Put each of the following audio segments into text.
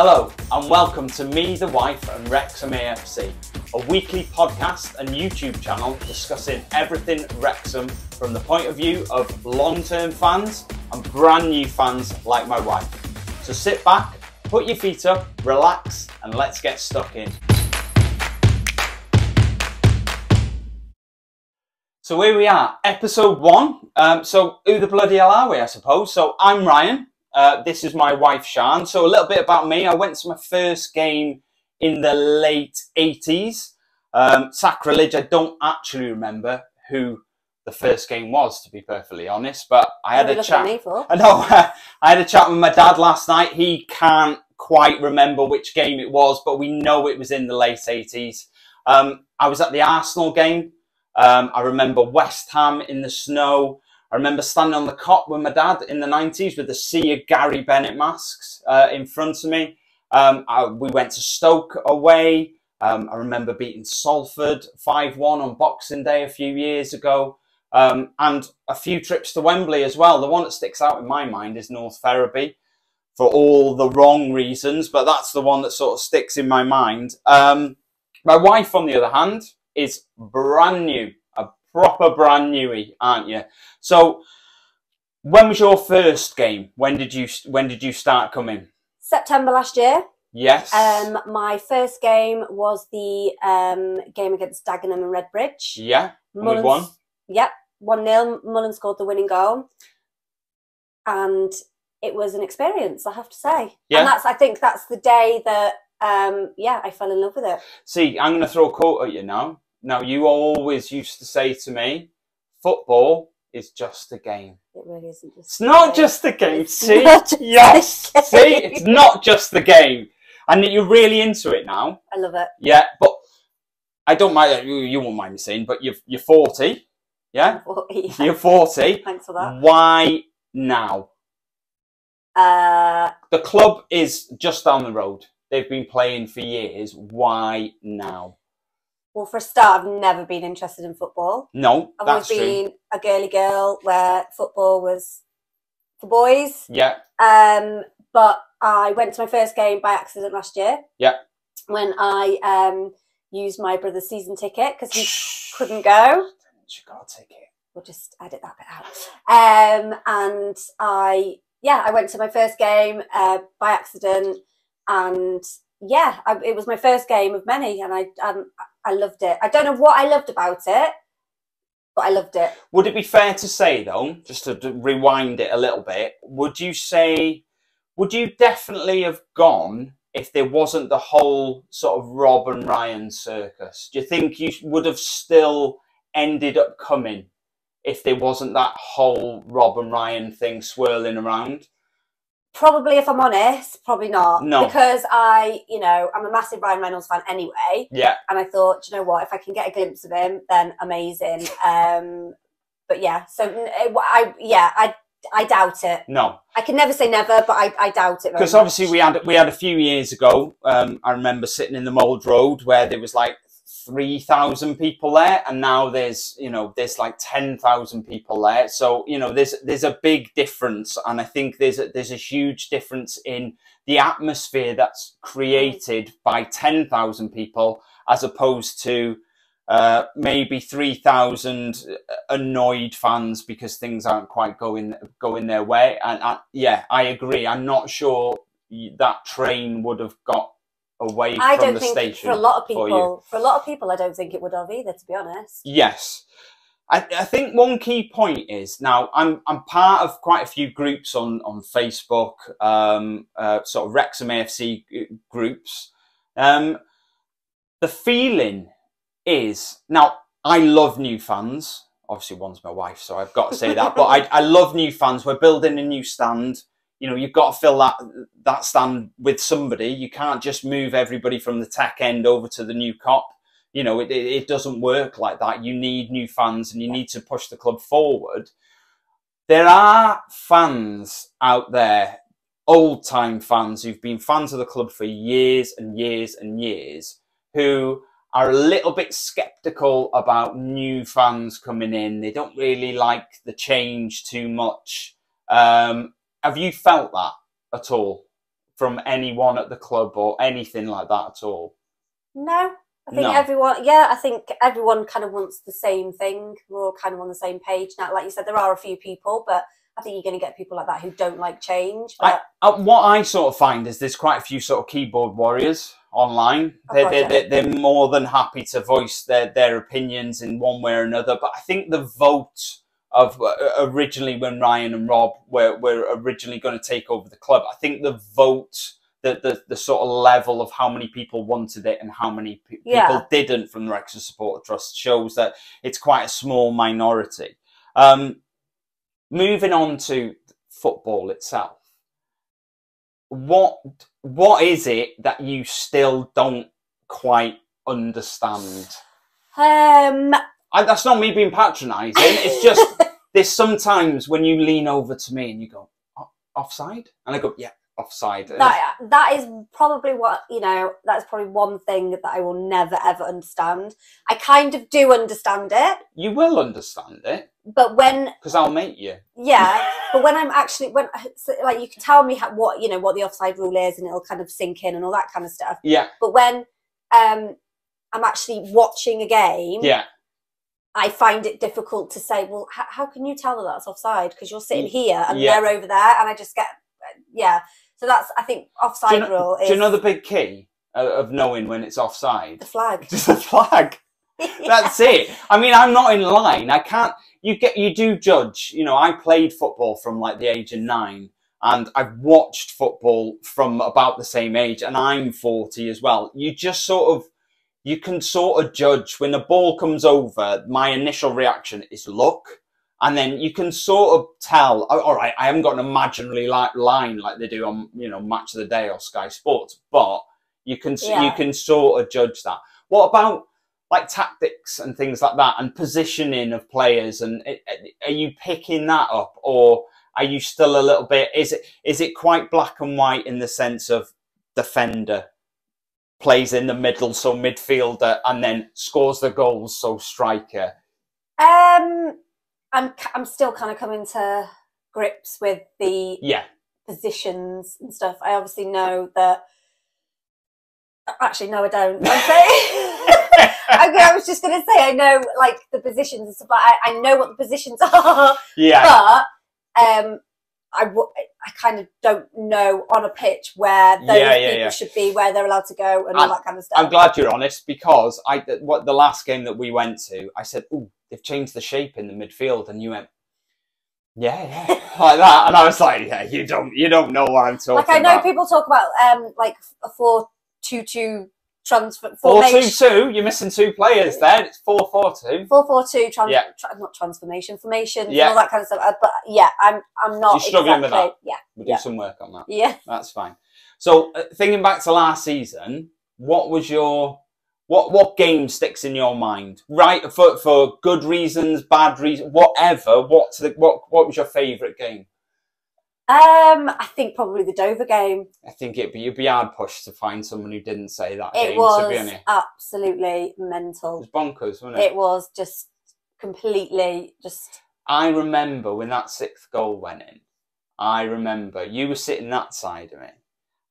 Hello and welcome to Me, the Wife and Wrexham AFC, a weekly podcast and YouTube channel discussing everything Wrexham from the point of view of long-term fans and brand new fans like my wife. So sit back, put your feet up, relax and let's get stuck in. So here we are, episode one. So who the bloody hell are we, I suppose? So I'm Ryan. This is my wife, Sian. So a little bit about me. I went to my first game in the late 80s. Sacrilege, I don't actually remember who the first game was, to be perfectly honest. But I had a chat. I had a chat with my dad last night. He can't quite remember which game it was, but we know it was in the late 80s. I was at the Arsenal game. I remember West Ham in the snow. I remember standing on the Kop with my dad in the 90s with a sea of Gary Bennett masks in front of me. We went to Stoke away. I remember beating Salford 5-1 on Boxing Day a few years ago. And a few trips to Wembley as well. The one that sticks out in my mind is North Ferriby for all the wrong reasons, but that's the one that sort of sticks in my mind. My wife, on the other hand, is brand new. Proper brand newy, aren't you? So, when was your first game? When did you start coming? September last year. Yes. My first game was the game against Dagenham and Redbridge. Yeah. Mullin won. Yep, 1-0. Mullin scored the winning goal, and it was an experience, I have to say. Yeah. And that's, I think that's the day that yeah, I fell in love with it. See, I'm going to throw a quote at you now. Now, you always used to say to me, football is just a game. It really isn't. It's not just a game, see? Yes! See? It's not just the game. And you're really into it now. I love it. Yeah, but I don't mind, you won't mind me saying, but you're 40. Yeah? 40, yeah. You're 40. Thanks for that. Why now? The club is just down the road. They've been playing for years. Why now? Well, for a start, I've never been interested in football. No, I've always been a girly girl where football was for boys. Yeah. But I went to my first game by accident last year. Yeah. When I used my brother's season ticket because he couldn't go. She got a ticket. We'll just edit that bit out. And I went to my first game by accident, and yeah, it was my first game of many, and I loved it. I don't know what I loved about it, but I loved it. Would it be fair to say, though, just to rewind it a little bit, would you definitely have gone if there wasn't the whole sort of Rob and Ryan circus? Do you think you would have still ended up coming if there wasn't that whole Rob and Ryan thing swirling around? Probably, if I'm honest, probably not. No. Because I'm a massive Ryan Reynolds fan anyway. Yeah. And I thought, do you know what, if I can get a glimpse of him, then amazing. But yeah, so I doubt it. No. I can never say never, but I doubt it. Because obviously we had a few years ago, I remember sitting in the Mould Road where there was like 3,000 people there, and now there's like 10,000 people there. So there's a big difference, and I think there's a huge difference in the atmosphere that's created by 10,000 people as opposed to maybe 3,000 annoyed fans because things aren't quite going their way. And I agree. I'm not sure that train would have got away from the station. I don't think for a lot of people I don't think it would have either, to be honest. Yes. I think one key point is, now I'm part of quite a few groups on Facebook, sort of Wrexham AFC groups. The feeling is, now I love new fans, obviously one's my wife, so I've got to say that, but I love new fans. We're building a new stand. You've got to fill that stand with somebody. You can't just move everybody from the tech end over to the new Kop. It doesn't work like that. You need new fans and you need to push the club forward. There are fans out there, old-time fans, who've been fans of the club for years and years and years, who are a little bit sceptical about new fans coming in. They don't really like the change too much. Have you felt that at all from anyone at the club or anything like that at all? No. I think everyone kind of wants the same thing. We're all kind of on the same page now. Like you said, there are a few people, but I think you're going to get people like that who don't like change. But... What I sort of find is there's quite a few sort of keyboard warriors online. They're more than happy to voice their opinions in one way or another. But I think the vote of originally when Ryan and Rob were originally going to take over the club, I think the vote... The sort of level of how many people wanted it and how many people didn't from the Wrexham Supporter Trust shows that it's quite a small minority. Moving on to football itself, what is it that you still don't quite understand? That's not me being patronising. It's just there's sometimes when you lean over to me and you go, offside? And I go, yeah. Offside. That is probably what, you know, that's probably one thing that I will never ever understand. I kind of do understand it. You will understand it. But when... Because I'll make you. Yeah. But when I'm actually... Like, you can tell me what the offside rule is and it'll kind of sink in and all that kind of stuff. Yeah. But when I'm actually watching a game... Yeah. I find it difficult to say, well, how can you tell that that's offside? Because you're sitting here and they're over there and I just get... Yeah. So that's, I think, offside rule is... Do you know the big key of knowing when it's offside? The flag. Just the flag. Yeah. That's it. I mean, I'm not in line. I can't... You do judge. You know, I played football from, like, the age of 9, and I've watched football from about the same age, and I'm 40 as well. You just sort of... You can sort of judge. When the ball comes over, my initial reaction is look. And then you can sort of tell, oh, all right, I haven't got an imaginary line like they do on, you know, Match of the Day or Sky Sports, but you can sort of judge that. What about like tactics and things like that and positioning of players? And are you picking that up, or are you still a little bit? Is it quite black and white in the sense of defender plays in the middle, so midfielder, and then scores the goals, so striker? I'm still kind of coming to grips with the positions and stuff. I obviously know that... Actually, no, I don't. I was just going to say, I know, like, the positions and stuff. I know what the positions are. Yeah. But I kind of don't know on a pitch where those people should be, where they're allowed to go and all that kind of stuff. I'm glad you're honest, because the last game that we went to, I said, ooh, they've changed the shape in the midfield, and you went, yeah, like that. And I was like, yeah, you don't know what I'm talking about. Like, I know people talk about like a 4-2-2 transfer. 4-2-2. You're missing two players there. It's 4-4-2. 4-4-2. Not transformation, formation. Yeah. And all that kind of stuff. But yeah, I'm not. You're struggling with that. Yeah. We'll do some work on that. Yeah. That's fine. So thinking back to last season, what was your... What game sticks in your mind, right? For good reasons, bad reasons, whatever. What was your favourite game? I think probably the Dover game. I think you'd be hard pushed to find someone who didn't say that. It was absolutely mental. It was bonkers, wasn't it? It was just completely just. I remember when that 6th goal went in. I remember you were sitting that side of me,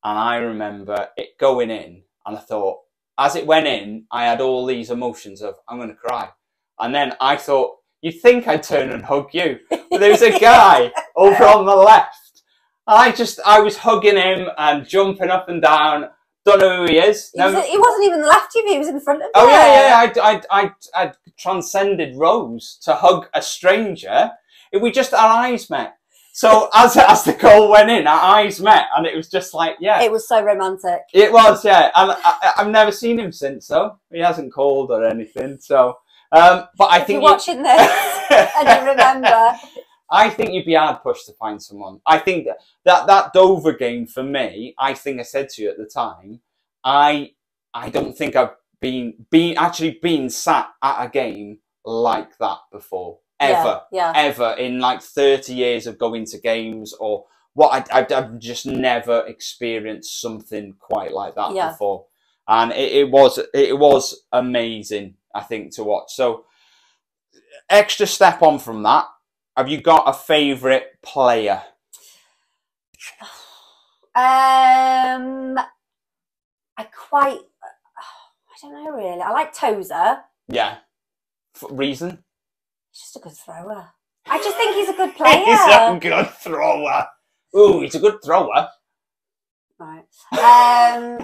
and I remember it going in, and I thought. As it went in, I had all these emotions of, I'm going to cry. And then I thought, you'd think I'd turn and hug you. But there was a guy over on the left. I was hugging him and jumping up and down. Don't know who he is. He wasn't even left of you, he was in front of you. Oh, yeah. I transcended rows to hug a stranger. Our eyes met. So as the goal went in, our eyes met, and it was just like, yeah. It was so romantic. It was, yeah. And I've never seen him since, though. He hasn't called or anything. So, but I think you're watching this and you remember. I think you'd be hard pushed to find someone. I think that Dover game for me. I think I said to you at the time, I don't think I've been sat at a game like that before. Ever in like 30 years of going to games or what I've just never experienced something quite like that before, and it was amazing, I think, to watch. So extra step on from that, have you got a favorite player? I don't know really. I like Tozer. Yeah. For reason? He's just a good thrower. I just think he's a good player. He's a good thrower. Ooh, he's a good thrower. Right. Yeah,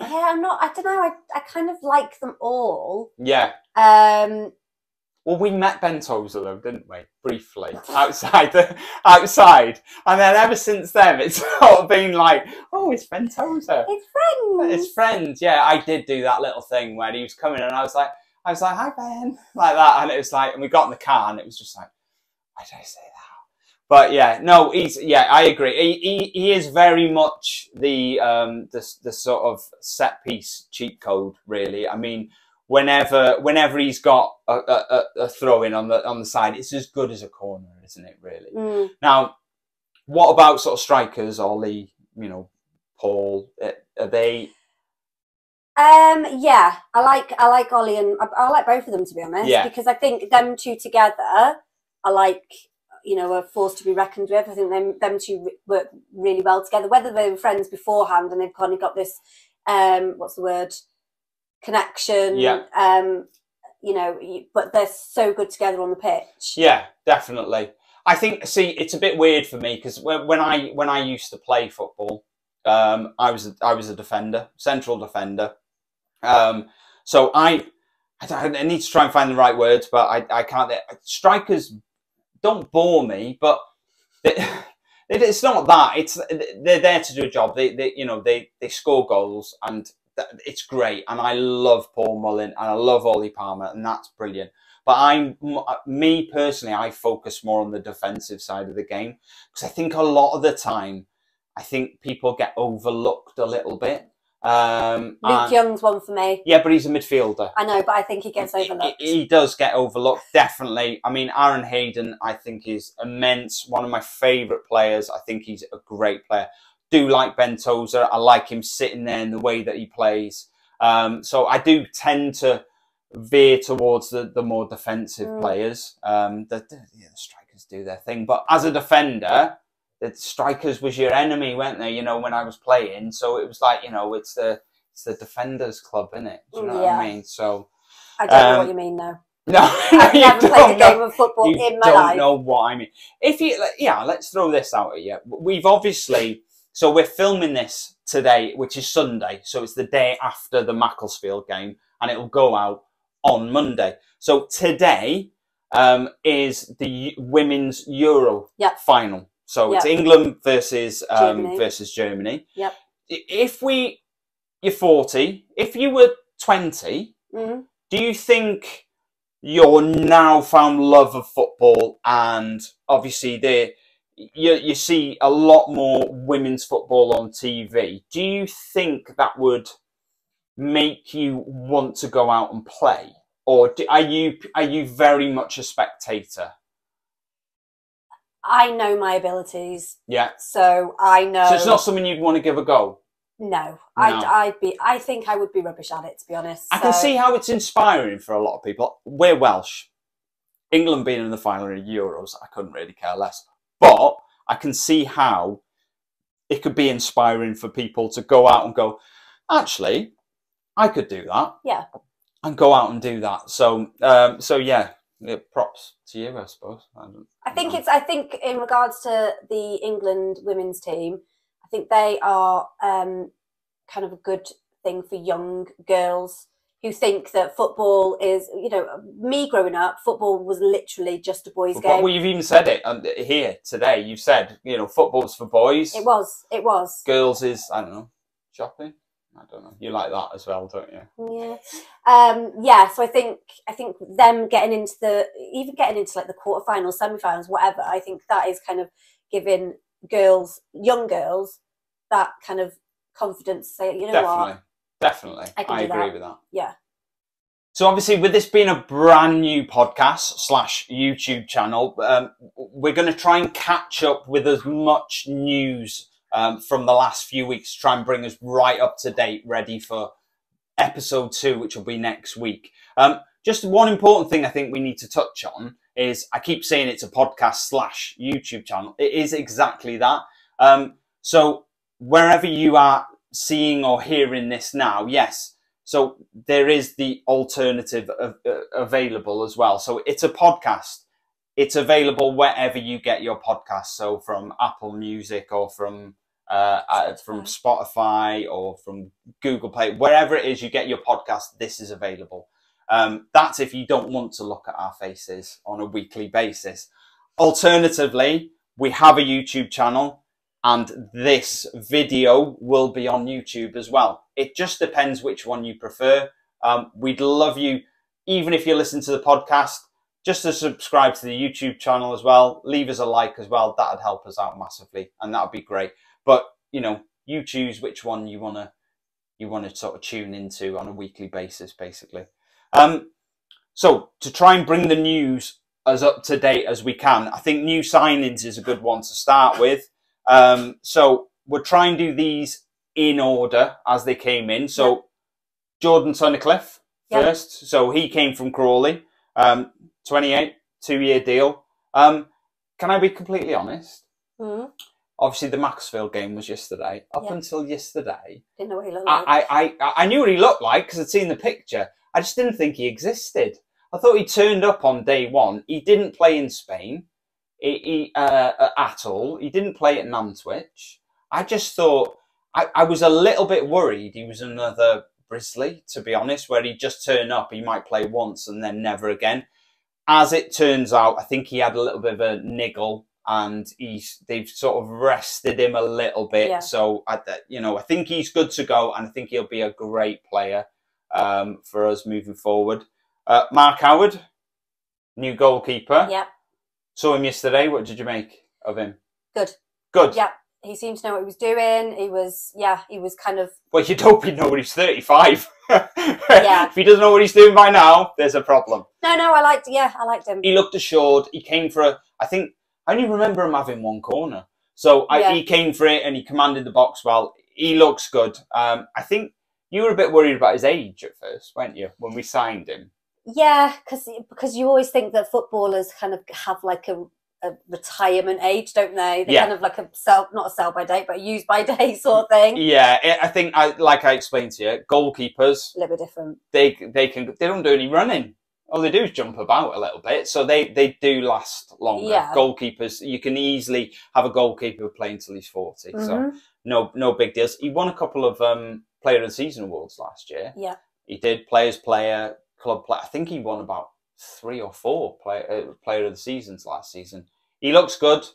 I'm not. I don't know. I kind of like them all. Yeah. Well, we met Ben Tozer though, didn't we? Briefly outside, and then ever since then, it's sort of been like, oh, it's Ben Tozer. It's friends. It's friends. Yeah, I did do that little thing where he was coming, and I was like, hi Ben, like that, and it was like, and we got in the car, and it was just like, why did I say that? But yeah, no, he's, yeah, I agree. He is very much the sort of set piece cheat code, really. I mean, whenever he's got a throw in on the side, it's as good as a corner, isn't it? Really. Mm. Now, what about sort of strikers, Ollie? You know, Paul. Are they? Yeah, I like Ollie and I like both of them, to be honest. Yeah. Because I think them two together are like, you know, a force to be reckoned with. I think them two work really well together. Whether they were friends beforehand and they've kind of got this, what's the word? Connection, yeah. You know, but they're so good together on the pitch. Yeah, definitely. I think, see, it's a bit weird for me because when I used to play football, I was a defender, central defender. So I need to try and find the right words, but I can't. Strikers don't bore me, but it's not that. It's they're there to do a job. They you know they score goals and. It's great, and I love Paul Mullin and I love Ollie Palmer, and that's brilliant. But me personally, I focus more on the defensive side of the game because I think a lot of the time, I think people get overlooked a little bit. Luke Young's one for me. Yeah, but he's a midfielder. I know, but I think he gets overlooked. He does get overlooked, definitely. I mean, Aaron Hayden, I think, is immense. One of my favourite players. I think he's a great player. Do like Ben Tozer. I like him sitting there in the way that he plays. So I do tend to veer towards the more defensive players. The strikers do their thing. But as a defender, the strikers was your enemy, weren't they? You know, when I was playing. So it was like, you know, it's the defenders club, isn't it? Do you know what I mean? So I don't know what you mean now. No, I've never played a game of football in my life. I don't know what I mean. If you, yeah, let's throw this out at you. We've obviously... So we're filming this today, which is Sunday. So it's the day after the Macclesfield game, and it'll go out on Monday. So today is the women's Euro final. So it's England versus Germany. Yep. If you're 40, if you were 20, do you think your now found love of football and obviously the You see a lot more women's football on TV. Do you think that would make you want to go out and play, or are you very much a spectator? I know my abilities. Yeah. So I know. So it's not something you'd want to give a go. No, I think I would be rubbish at it, to be honest. I can see how it's inspiring for a lot of people. We're Welsh. England being in the final of Euros, I couldn't really care less. But I can see how it could be inspiring for people to go out and go, actually, I could do that. Yeah. And go out and do that. So, yeah, props to you, I suppose. I think in regards to the England women's team, I think they are kind of a good thing for young girls who think that football is, you know, me growing up, football was literally just a boys' game. Well, you've even said it here today. You've said, you know, football's for boys. It was. Girls is, I don't know, shopping. I don't know. You like that as well, don't you? Yeah. Yeah. So I think them getting into like the quarterfinals, semi-finals, whatever. I think that is kind of giving girls, young girls, that kind of confidence. To say, you know, definitely. What. Definitely. I agree with that. Yeah. So obviously with this being a brand new podcast / YouTube channel, we're going to try and catch up with as much news from the last few weeks to try and bring us right up to date, ready for episode 2, which will be next week. Just one important thing I think we need to touch on is I keep saying it's a podcast / YouTube channel. It is exactly that. So wherever you are seeing or hearing this now, yes, so there is the alternative available as well. So it's a podcast. It's available wherever you get your podcast. So from Apple Music or from Spotify or from Google Play, wherever it is you get your podcast, this is available. That's if you don't want to look at our faces on a weekly basis. Alternatively, we have a YouTube channel and this video will be on YouTube as well. It just depends which one you prefer. We'd love you, even if you listen to the podcast, just to subscribe to the YouTube channel as well. Leave us a like as well. That'd help us out massively and that'd be great. But, you know, you choose which one you want to sort of tune into on a weekly basis, basically. So to try and bring the news as up to date as we can, I think new signings is a good one to start with. So we'll try and do these in order as they came in. So yeah. Jordan Tunnicliffe first. Yeah. So he came from Crawley, 28, 2-year deal. Can I be completely honest? Mm. Obviously, the Macclesfield game was yesterday. Up until yesterday, didn't know what he looked like. I knew what he looked like because I'd seen the picture. I just didn't think he existed. I thought he turned up on day one. He didn't play in Spain at all. He didn't play at Nantwich. I just thought, I was a little bit worried he was another Brisley, to be honest, where he'd just turn up. He might play once and then never again. As it turns out, I think he had a little bit of a niggle and they've sort of rested him a little bit. Yeah. So, you know, I think he's good to go and I think he'll be a great player for us moving forward. Mark Howard, new goalkeeper. Yeah. Saw him yesterday. What did you make of him? Good. Good. Yeah. He seemed to know what he was doing. He was, yeah, he was kind of... Well, you'd hope he'd know when he's 35. Yeah. If he doesn't know what he's doing by now, there's a problem. No, I liked him. He looked assured. He came for a... I think... I only remember him having one corner. So he came for it and he commanded the box well. He looks good. I think you were a bit worried about his age at first, weren't you, when we signed him? Yeah, because you always think that footballers kind of have like a retirement age, don't they? They're kind of like a sell, not a sell by date, but a use by day sort of thing. Yeah, I think, like I explained to you, goalkeepers... A little bit different. They don't do any running. All they do is jump about a little bit, so they do last longer. Yeah. Goalkeepers, you can easily have a goalkeeper playing until he's 40, so no big deals. He won a couple of Player of the Season awards last year. Yeah, he did. Players' Player, Club Player. I think he won about 3 or 4 Player of the Seasons last season. He looks good.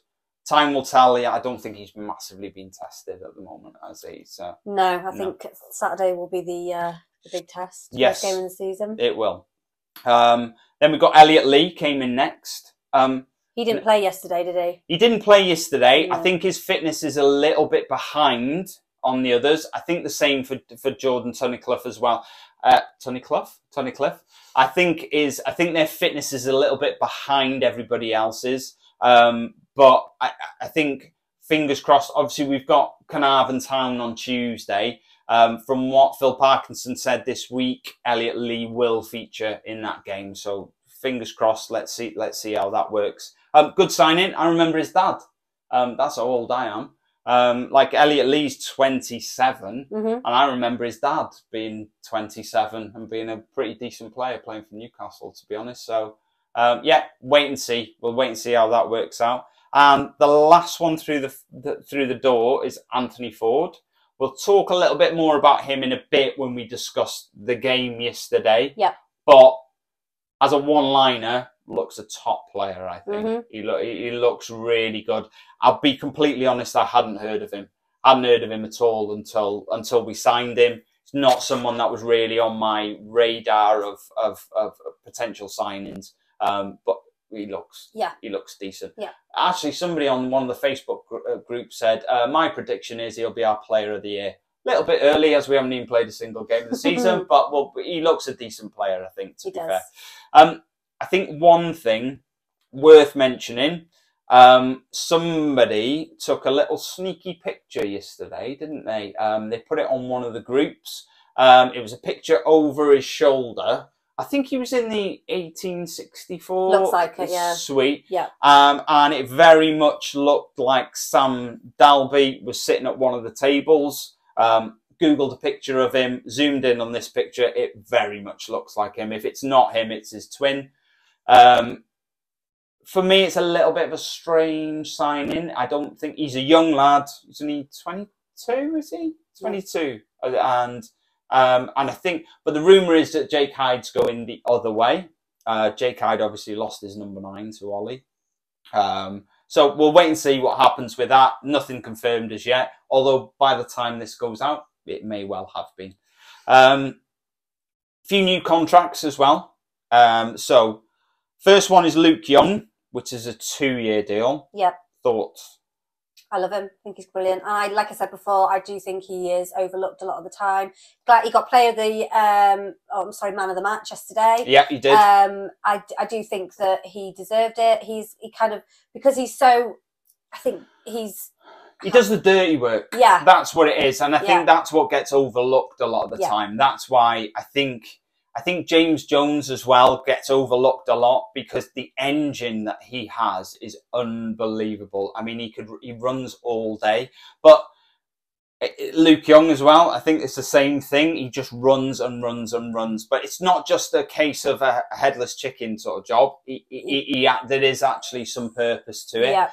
Time will tell. I don't think he's massively been tested at the moment, has he? So no, I think Saturday will be the big test. Yes, first game of the season. It will. Then we've got Elliot Lee came in next. He didn't play yesterday, did he? He didn't play yesterday. No. I think his fitness is a little bit behind on the others. I think the same for Jordan Tunnicliffe as well. Tunnicliffe. I think their fitness is a little bit behind everybody else's. But I think fingers crossed. Obviously, we've got Caernarfon Town on Tuesday. From what Phil Parkinson said this week, Elliot Lee will feature in that game. So fingers crossed. Let's see how that works. Good signing. I remember his dad. That's how old I am. Like Elliot Lee's 27, and I remember his dad being 27 and being a pretty decent player playing for Newcastle, to be honest. So yeah, wait and see. We'll wait and see how that works out. And the last one through the door is Anthony Ford. We'll talk a little bit more about him in a bit when we discussed the game yesterday. Yeah. But as a one-liner, looks a top player, I think. He looks really good. I'll be completely honest, I hadn't heard of him. I hadn't heard of him at all until we signed him. It's not someone that was really on my radar of potential signings. But he looks decent. Yeah. Actually, somebody on one of the Facebook group said, my prediction is he'll be our player of the year. A little bit early as we haven't even played a single game of the season, but he looks a decent player, I think, to be fair. I think one thing worth mentioning, somebody took a little sneaky picture yesterday, didn't they? They put it on one of the groups. It was a picture over his shoulder I think he was in the 1864 looks like it, yeah. suite. Yeah. And it very much looked like Sam Dalby was sitting at one of the tables. Googled a picture of him, zoomed in on this picture. It very much looks like him. If it's not him, it's his twin. For me, it's a little bit of a strange signing. I don't think he's a young lad. He's only 22, is he? 22. And I think, but the rumour is that Jake Hyde's going the other way. Jake Hyde obviously lost his number 9 to Ollie. So we'll wait and see what happens with that. Nothing confirmed as yet. Although by the time this goes out, it may well have been. Few new contracts as well. So first one is Luke Young, which is a 2-year deal. Yep. Thoughts? I love him. I think he's brilliant. And I, like I said before, I do think he is overlooked a lot of the time. Glad he got player of the, man of the match yesterday. Yeah, he did. I do think that he deserved it. He kind of, because he's so, I think he's... He does the dirty work. Yeah. That's what it is. And I think that's what gets overlooked a lot of the time. That's why I think James Jones as well gets overlooked a lot, because the engine that he has is unbelievable. I mean, he runs all day. But Luke Young as well, I think it's the same thing. He just runs and runs and runs. But it's not just a case of a headless chicken sort of job. There is actually some purpose to it. Yeah.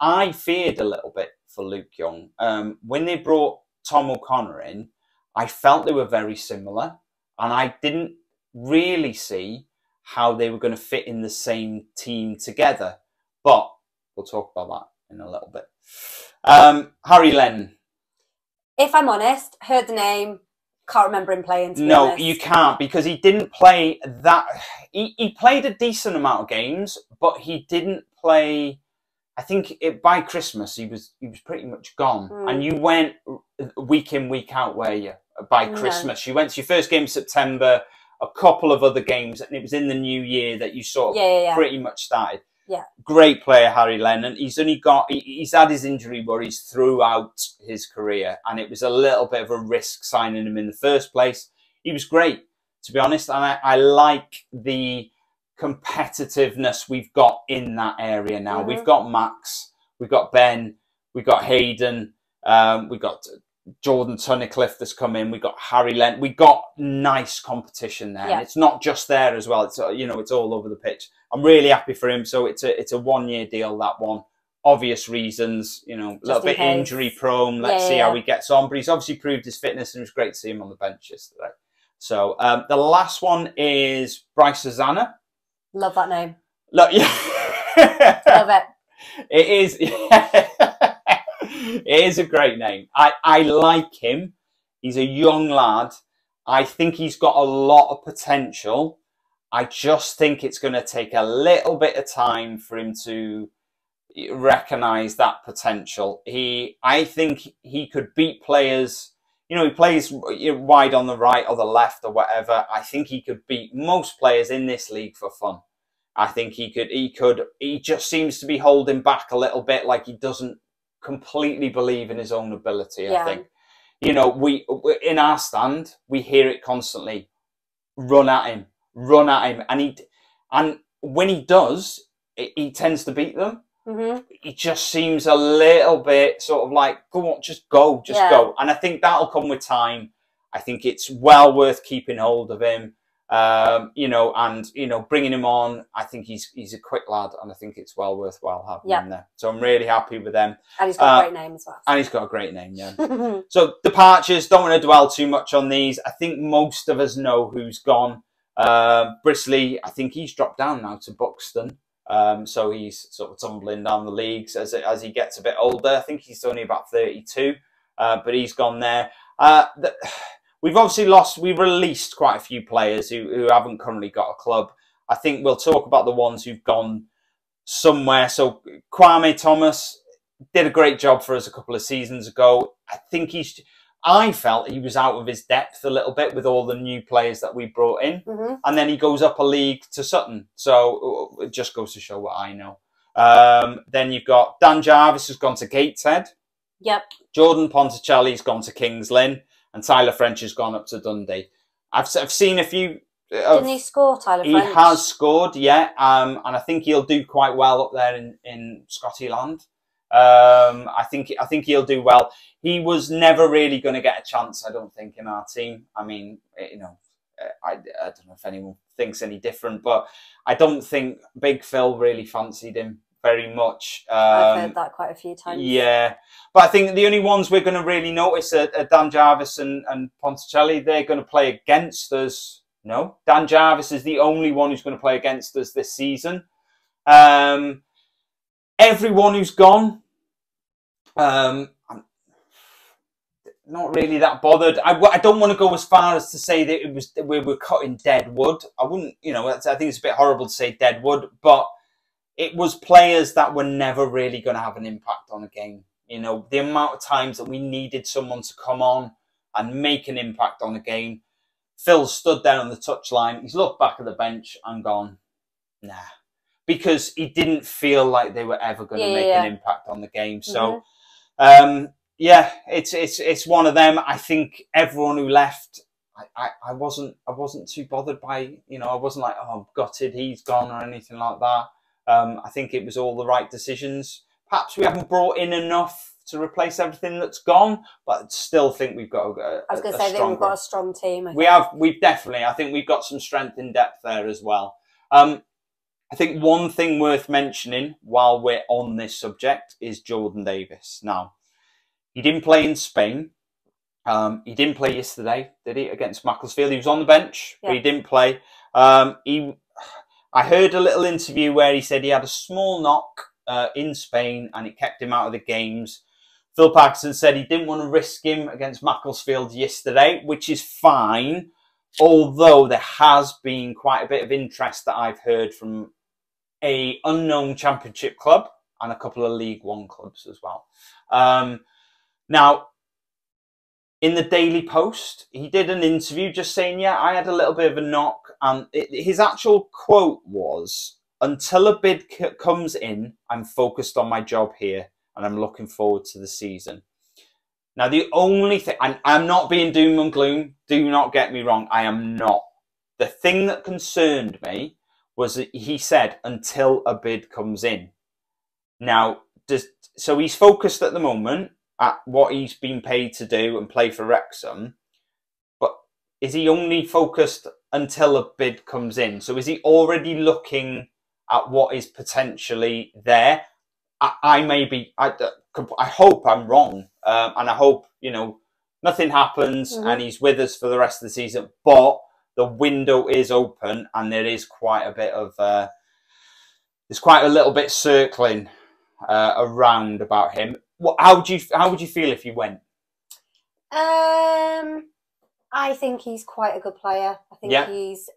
I feared a little bit for Luke Young. When they brought Tom O'Connor in, I felt they were very similar. And I didn't really see how they were going to fit in the same team together. But we'll talk about that in a little bit. Harry Lennon. If I'm honest, heard the name, can't remember him playing. No, you can't, because he didn't play that. He played a decent amount of games, but he didn't play. I think by Christmas, he was pretty much gone. Mm. And you went week in, week out, were you? By Christmas, you went to your first game in September, a couple of other games, and it was in the new year that you sort of pretty much started. Yeah, great player, Harry Lennon. He's only got he's had his injury worries throughout his career, and it was a little bit of a risk signing him in the first place. He was great, to be honest, and I like the competitiveness we've got in that area now. Mm-hmm. We've got Max, we've got Ben, we've got Hayden, we've got Jordan Tunnicliffe that's come in. We got Harry Lent. We got nice competition there. Yeah. And it's not just there as well. It's it's all over the pitch. I'm really happy for him. So it's a 1-year deal, that one. Obvious reasons, a little bit injury prone. Let's see how he gets on. But he's obviously proved his fitness, and it was great to see him on the bench yesterday. So the last one is Bryce Susanna. Love that name. Look, yeah, love it. It is. Yeah. It is a great name. I like him. He's a young lad. I think he's got a lot of potential. I just think it's going to take a little bit of time for him to recognise that potential. I think he could beat players. He plays wide on the right or the left or whatever. I think he could beat most players in this league for fun. I think he could. He just seems to be holding back a little bit, like he doesn't completely believe in his own ability. I think we in our stand, we hear it constantly: run at him. And when he does, he tends to beat them. Mm-hmm. He just seems a little bit sort of like, go on, just go. And I think that'll come with time. I think it's well worth keeping hold of him, bringing him on. I think he's a quick lad, and I think it's well worthwhile having him there. So I'm really happy with them. And he's got a great name as well. And he's got a great name, yeah. So departures, don't want to dwell too much on these. I think most of us know who's gone. Brisley, I think he's dropped down now to Buxton. So he's sort of tumbling down the leagues as he gets a bit older. I think he's only about 32, but he's gone there. We've obviously we released quite a few players who haven't currently got a club. I think we'll talk about the ones who've gone somewhere. So Kwame Thomas did a great job for us a couple of seasons ago. I felt he was out of his depth a little bit with all the new players that we brought in. Mm-hmm. And then he goes up a league to Sutton. So it just goes to show what I know. Then you've got Dan Jarvis has gone to Gateshead. Yep. Jordan Ponticelli's gone to Kings Lynn. And Tyler French has gone up to Dundee. I've seen a few Didn't he score, Tyler French? He has scored, yeah. And I think he'll do quite well up there in Scotland. I think he'll do well. He was never really going to get a chance, I don't think, in our team. I mean, you know, I don't know if anyone thinks any different, but I don't think Big Phil really fancied him very much. I've heard that quite a few times. Yeah, but I think the only ones we're going to really notice are Dan Jarvis and Ponticelli. They're going to play against us. No, Dan Jarvis is the only one who's going to play against us this season. Everyone who's gone, I'm not really that bothered. I don't want to go as far as to say that it was that we were cutting dead wood. I wouldn't, you know, I think it's a bit horrible to say dead wood, but it was players that were never really going to have an impact on a game. You know, the amount of times that we needed someone to come on and make an impact on a game. Phil stood there on the touchline. He's looked back at the bench and gone, nah. Because he didn't feel like they were ever going to make an impact on the game. So, yeah, it's one of them. I think everyone who left, I wasn't too bothered by, you know, I wasn't like, oh, gutted, he's gone or anything like that. I think it was all the right decisions. Perhaps we haven't brought in enough to replace everything that's gone, but I still think we've got a I think we've got a strong team. We've definitely. I think we've got some strength in depth there as well. I think one thing worth mentioning while we're on this subject is Jordan Davis. Now, he didn't play in Spain. He didn't play yesterday, did he, against Macclesfield? He was on the bench, but he didn't play. I heard a little interview where he said he had a small knock in Spain and it kept him out of the games. Phil Parkinson said he didn't want to risk him against Macclesfield yesterday, which is fine, although there has been quite a bit of interest that I've heard from an unknown championship club and a couple of League One clubs as well. Now, in the Daily Post, he did an interview just saying, yeah, I had a little bit of a knock. And his actual quote was, until a bid comes in, I'm focused on my job here and I'm looking forward to the season. Now, the only thing, and I'm not being doom and gloom, do not get me wrong, I am not. The thing that concerned me was that he said, until a bid comes in. Now, so he's focused at the moment at what he's been paid to do and play for Wrexham, but is he only focused until a bid comes in? So is he already looking at what is potentially there? I hope I'm wrong, and I hope, you know, nothing happens and he's with us for the rest of the season, but the window is open and there is quite a bit of there's quite a little bit circling around about him. How would you feel if you went? I think he's quite a good player. I think he's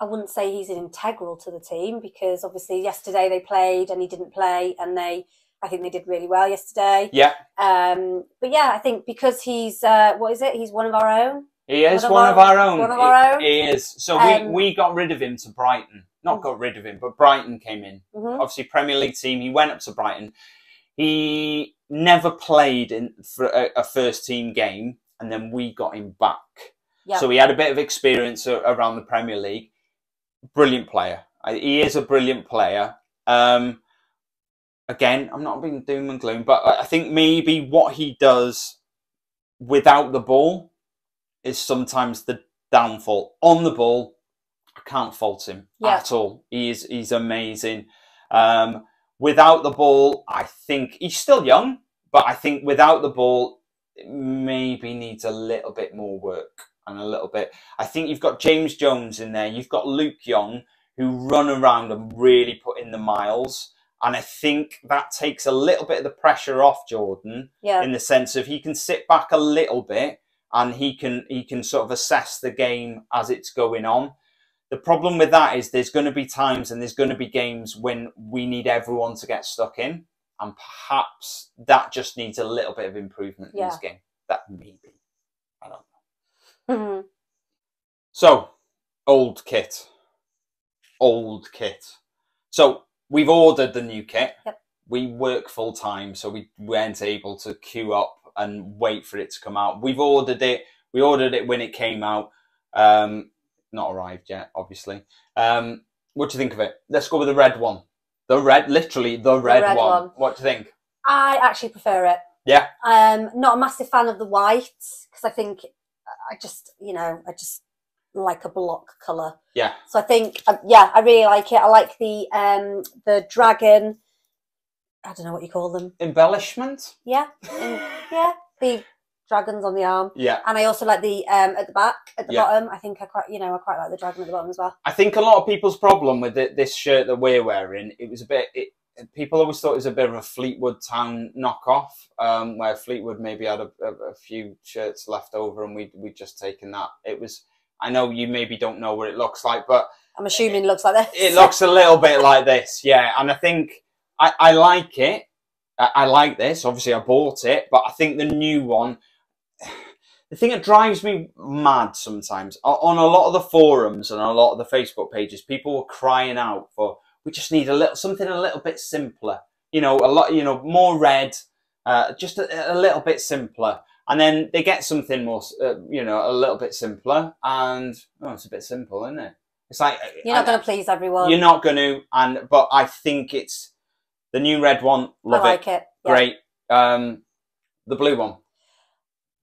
I wouldn't say he's integral to the team, because obviously yesterday they played and he didn't play, and I think they did really well yesterday. But yeah, I think because he's what is it? He's one of our own. He is one of our own. He is. So we got rid of him to Brighton. Not got rid of him, but Brighton came in. Obviously, Premier League team. He went up to Brighton. He never played in for a first team game, and then we got him back. So he had a bit of experience around the Premier League. Brilliant player. He is a brilliant player. Again, I'm not being doom and gloom, but I think maybe what he does without the ball is sometimes the downfall. On the ball, I can't fault him at all. He's amazing. Without the ball, I think he's still young, but I think without the ball, it maybe needs a little bit more work. And a little bit, I think you've got James Jones in there. You've got Luke Young, who run around and really put in the miles. And I think that takes a little bit of the pressure off Jordan, in the sense of he can sit back a little bit and he can sort of assess the game as it's going on. The problem with that is there's going to be times and there's going to be games when we need everyone to get stuck in, and perhaps that just needs a little bit of improvement in this game. That maybe, I don't know. So, old kit. So we've ordered the new kit. We work full time, so we weren't able to queue up and wait for it to come out. We've ordered it. We ordered it when it came out. Not arrived yet, obviously. What do you think of it? Let's go with the red one. The red, literally the red one. What do you think? I actually prefer it. Yeah. Not a massive fan of the white because I think I just like a block colour. Yeah. So I think, yeah, I really like it. I like the dragon. I don't know what you call them. Embellishment. Yeah. Yeah. The dragons on the arm. Yeah. And I also like the at the back, at the bottom. I think I quite like the dragon at the bottom as well. I think a lot of people's problem with it, this shirt that we're wearing, it was a bit. People always thought it was a bit of a Fleetwood Town knockoff, where Fleetwood maybe had a few shirts left over, and we'd just taken that. It was. I know you maybe don't know what it looks like, but I'm assuming it looks like this. It looks a little bit like this, yeah. And I think I like it. I like this. Obviously, I bought it, but I think the new one. The thing that drives me mad sometimes on a lot of the forums and a lot of the Facebook pages, people were crying out for. We just need a little something a little bit simpler, more red, just a little bit simpler. And then they get something more, a little bit simpler, and it's a bit simple, isn't it? It's like you're not going to please everyone. You're not going to, but I think it's the new red one. Love it. I like it. Yeah. Great. The blue one.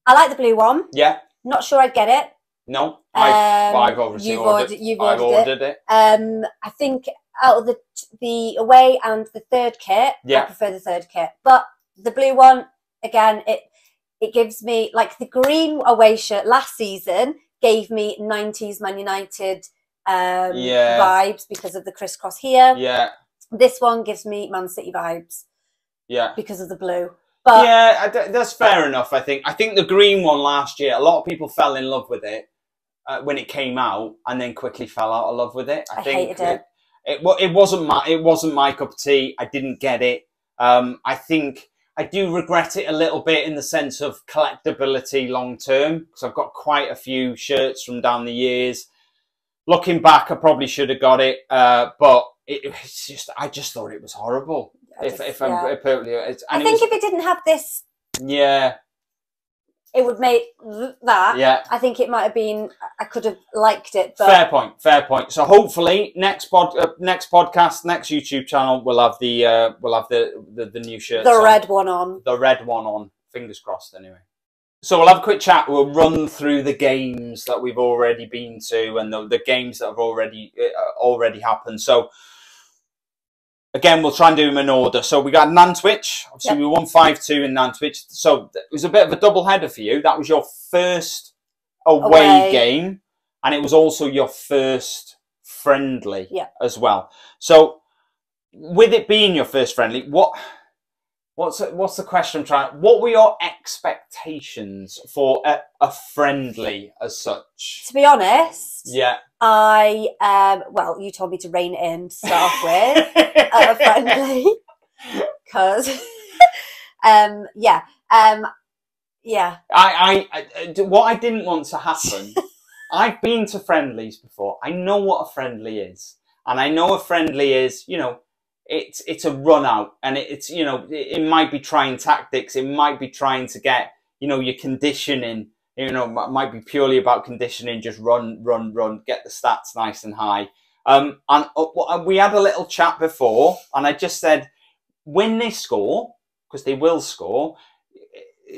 I like the blue one. Yeah. Not sure I'd get it. No, I've obviously ordered it. I think out of the away and the third kit, yeah. I prefer the third kit. But the blue one, again, it gives me, like the green away shirt last season gave me 90s Man United vibes because of the crisscross here. Yeah. This one gives me Man City vibes. Yeah. Because of the blue. But, that's fair enough, I think. I think the green one last year, a lot of people fell in love with it when it came out and then quickly fell out of love with it. I think hated it. It wasn't my cup of tea. I didn't get it. I think I do regret it a little bit in the sense of collectability long term, because I've got quite a few shirts from down the years. Looking back, I probably should have got it, but it's just I just thought it was horrible. I think if it didn't have this, yeah, it would make that. Yeah, I think it might have been. I could have liked it. But... Fair point. So hopefully next podcast, next YouTube channel, we'll have the new shirt. The red one on. Fingers crossed. Anyway, so we'll have a quick chat. We'll run through the games that we've already been to and the games that have already happened. So. Again, we'll try and do them in order. So we got Nantwich. Obviously, we won 5-2 in Nantwich. So it was a bit of a double header for you. That was your first away game. And it was also your first friendly as well. So with it being your first friendly, what's the question I'm trying? What were your expectations for a friendly as such? To be honest, yeah. Well, you told me to rein it in to start with a friendly, because, yeah. What I didn't want to happen. I've been to friendlies before. I know what a friendly is, and I know a friendly is, it's a run out, and it might be trying tactics, it might be trying to get your conditioning. It might be purely about conditioning, just run, get the stats nice and high. And we had a little chat before, and I just said, when they score, because they will score,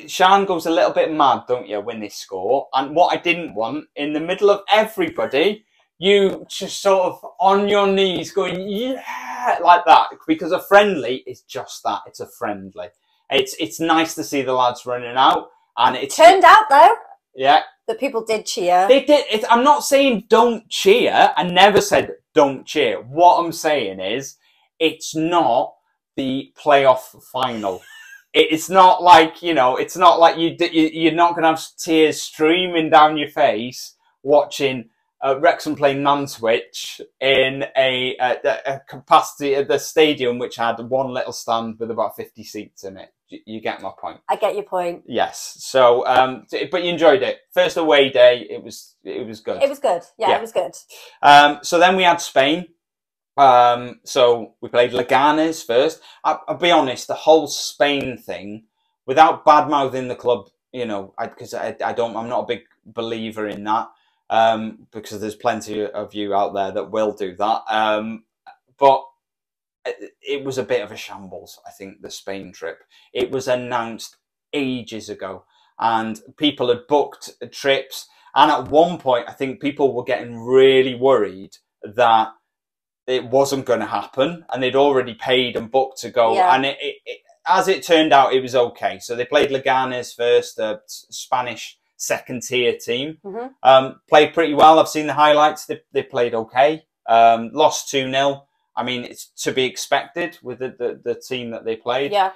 Sian goes a little bit mad, don't you, when they score? And what I didn't want, in the middle of everybody, you just sort of on your knees going, yeah, like that. Because a friendly is just that, it's a friendly. It's nice to see the lads running out. And it turned out, though, that people did cheer. They did. I'm not saying don't cheer. I never said don't cheer. What I'm saying is it's not the playoff final. It's not like, it's not like you're not going to have tears streaming down your face watching Wrexham play Nantwich in a capacity at the stadium which had one little stand with about 50 seats in it. You get my point. I get your point. Yes. So, but you enjoyed it. First away day, it was good. It was good. Yeah. It was good. So then we had Spain. So we played Leganes first. I'll be honest, the whole Spain thing, without bad mouthing the club, because I'm not a big believer in that. because there's plenty of you out there that will do that. But it was a bit of a shambles, I think, the Spain trip. It was announced ages ago, and people had booked trips. And at one point, I think people were getting really worried that it wasn't going to happen, and they'd already paid and booked to go. Yeah. And as it turned out, it was okay. So they played Leganes first, a Spanish second-tier team. Mm-hmm. Played pretty well. I've seen the highlights. They played okay. Lost 2-0. I mean, it's to be expected with the team that they played. Yeah.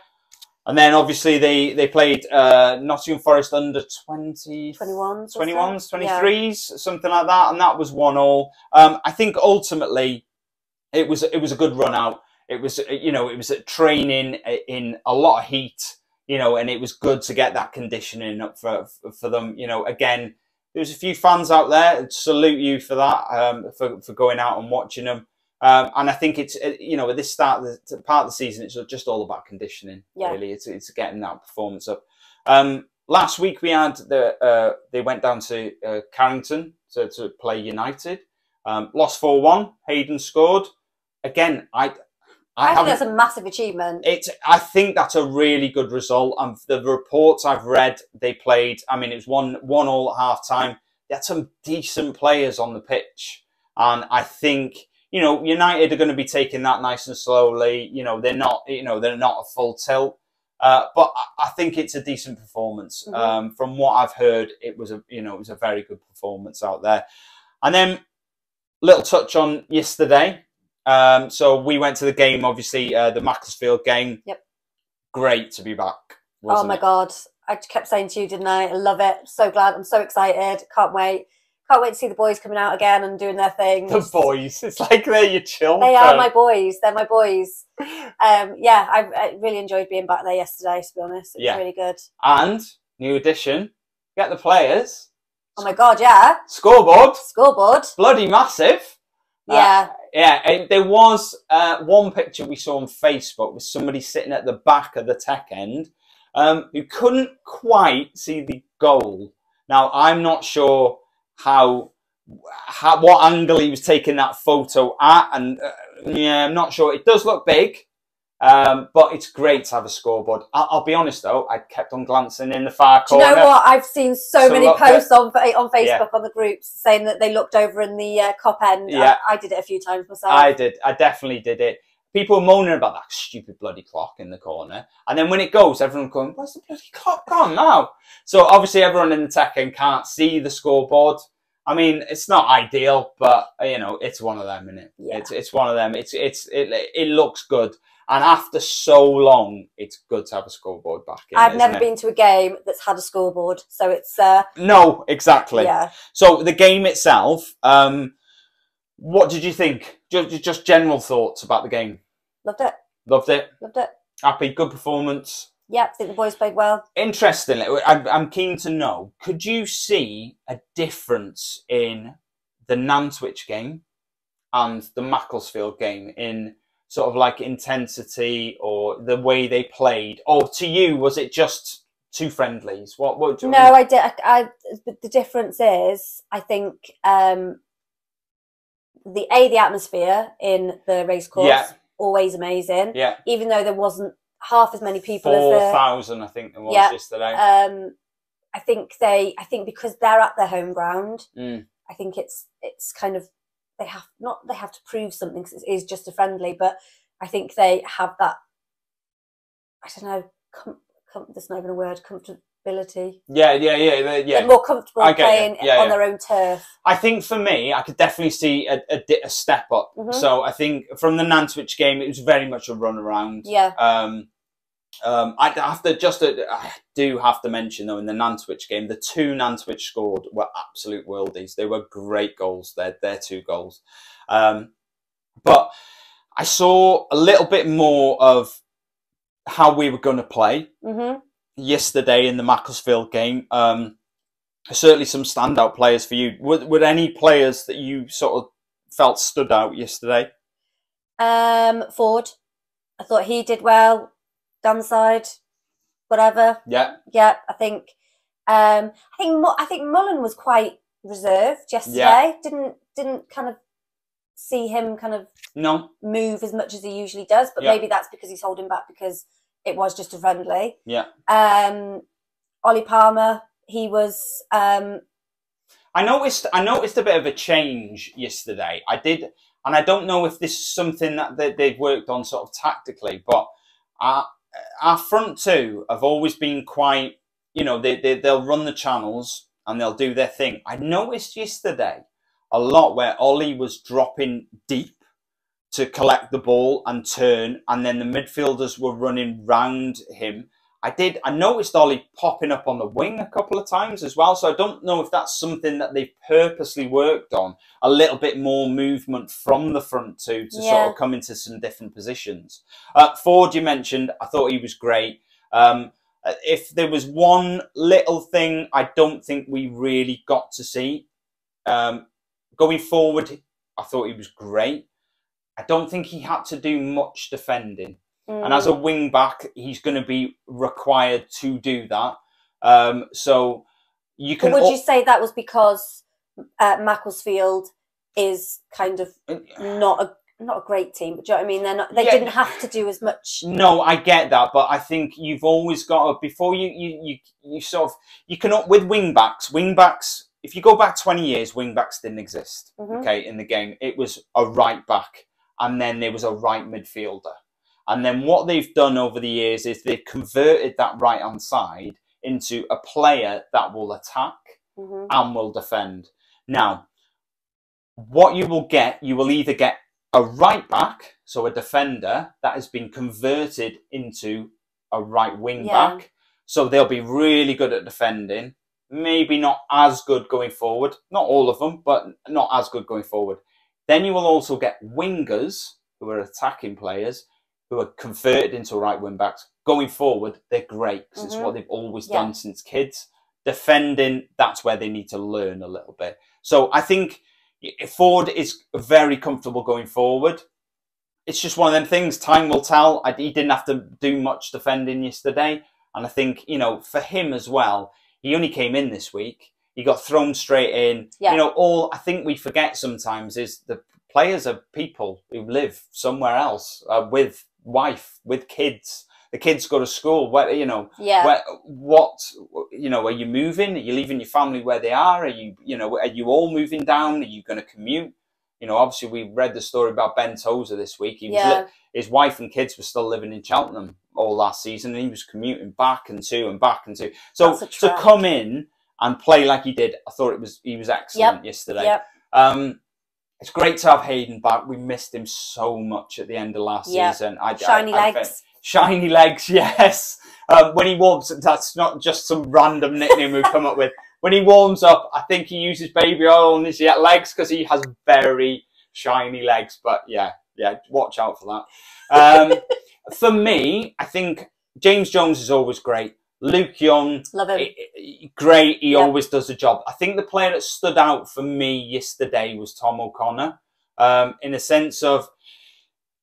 And then, obviously, they played Nottingham Forest under 20... 21s. 21s, 23s, yeah. Something like that. And that was 1-1. I think, ultimately, it was a good run-out. It was, you know, it was at training in a lot of heat, you know, and it was good to get that conditioning up for them. You know, again, there's a few fans out there. I'd salute you for that, for going out and watching them. And I think it's, you know, at this part of the season, it's just all about conditioning, yeah. Really. It's getting that performance up. Last week we had they went down to Carrington to play United. Lost 4-1. Hayden scored. Again, I think that's a massive achievement. I think that's a really good result. And the reports I've read, they played, I mean, it was 1-1 at half-time. They had some decent players on the pitch. And I think, you know, United are going to be taking that nice and slowly. You know, they're not a full tilt. But I think it's a decent performance. Mm-hmm. From what I've heard, it was a very good performance out there. And then little touch on yesterday. So we went to the game, obviously, the Macclesfield game. Yep. Great to be back. Wasn't it? Oh my God. I kept saying to you, didn't I? I love it. So glad. I'm so excited. Can't wait. Can't wait to see the boys coming out again and doing their thing. The boys. It's like they're your children. They are my boys. They're my boys. Yeah, I really enjoyed being back there yesterday, to be honest. It was really good. And new addition. Get the players. Oh my God, yeah. Scoreboard. Bloody massive. Yeah. There was one picture we saw on Facebook with somebody sitting at the back of the tech end who couldn't quite see the goal. Now, I'm not sure what angle he was taking that photo at, and yeah, I'm not sure. It does look big, but it's great to have a scoreboard. I'll be honest though, I kept on glancing in the far corner. Do you know what? I've seen so many posts on Facebook, yeah, on the groups saying that they looked over in the Kop end. Yeah. I did it a few times myself. I definitely did it. People moaning about that stupid bloody clock in the corner. And then when it goes, everyone going, where's the bloody clock gone now? So obviously everyone in the tech end can't see the scoreboard. I mean, it's not ideal, but, you know, it's one of them, isn't it? Yeah. It's one of them. It looks good. And after so long, it's good to have a scoreboard back in. I've never been to a game that's had a scoreboard. So it's... No, exactly. Yeah. So the game itself... what did you think? Just general thoughts about the game. Loved it. Happy, good performance. Yeah, I think the boys played well. Interestingly, I'm keen to know, could you see a difference in the Nantwich game and the Macclesfield game in sort of like intensity or the way they played? Or to you, was it just two friendlies? What do you mean? No, I did. The difference is, I think... the atmosphere in the racecourse, yeah, always amazing. Yeah. Even though there wasn't half as many people. 4,000, I think, there was, yeah, yesterday. I think because they're at their home ground, I think it's kind of they have to prove something, because it is just a friendly. But I think they have that. I don't know. There's not even a word. Comfortability. Yeah. They're more comfortable playing on their own turf. I think for me, I could definitely see a step up. Mm-hmm. So I think from the Nantwich game, it was very much a run around. Yeah. I do have to mention though, in the Nantwich game, the two Nantwich scored were absolute worldies. They were great goals. They're two goals. But I saw a little bit more of how we were going to play. Mm-hmm. Yesterday in the Macclesfield game, certainly some standout players for you. Were any players that you sort of felt stood out yesterday? Ford, I thought he did well. Downside, whatever. Yeah, I think Mullin was quite reserved yesterday. Yeah. Didn't kind of see him kind of move as much as he usually does, but maybe that's because he's holding back because it was just a friendly. Yeah. Ollie Palmer, he was. I noticed a bit of a change yesterday. I did, and I don't know if this is something that they've worked on sort of tactically, but our front two have always been quite, you know, they'll run the channels and they'll do their thing. I noticed yesterday a lot where Ollie was dropping deep to collect the ball and turn, and then the midfielders were running round him. I noticed Ollie popping up on the wing a couple of times as well, so I don't know if that's something that they've purposely worked on, a little bit more movement from the front two to sort of come into some different positions. Ford, you mentioned, I thought he was great. If there was one little thing I don't think we really got to see, going forward, I thought he was great. I don't think he had to do much defending. Mm. And as a wing-back, he's going to be required to do that. So you can... But would you say that was because Macclesfield is kind of not a great team? But do you know what I mean? They didn't have to do as much. No, I get that. But I think you've always got to... Before you sort of... You cannot... With wing-backs, if you go back 20 years, wing-backs didn't exist, okay, in the game. It was a right-back, and then there was a right midfielder. And then what they've done over the years is they've converted that right-hand side into a player that will attack and will defend. Now, what you will get, you will either get a right-back, so a defender, that has been converted into a right wing-back. Yeah. So they'll be really good at defending. Maybe not as good going forward. Not all of them, but not as good going forward. Then you will also get wingers, who are attacking players, who are converted into right wing backs. Going forward, they're great because it's what they've always done since kids. Defending, that's where they need to learn a little bit. So I think Ford is very comfortable going forward. It's just one of them things. Time will tell. He didn't have to do much defending yesterday. And I think, you know, for him as well, he only came in this week. He got thrown straight in. Yeah. You know, all I think we forget sometimes is the players are people who live somewhere else with wife, with kids. The kids go to school. Where, you know, are you moving? Are you leaving your family where they are? Are you all moving down? Are you going to commute? You know, obviously we read the story about Ben Tozer this week. He was his wife and kids were still living in Cheltenham all last season, and he was commuting back and to. So to come in and play like he did, I thought he was excellent yesterday. Yep. It's great to have Hayden back. We missed him so much at the end of last season. Shiny legs. Shiny legs, yes. When he warms up, that's not just some random nickname we've come up with. When he warms up, I think he uses baby oil on his legs because he has very shiny legs. But yeah, watch out for that. For me, I think James Jones is always great. Luke Young, love him. Great. He always does a job. I think the player that stood out for me yesterday was Tom O'Connor, in a sense of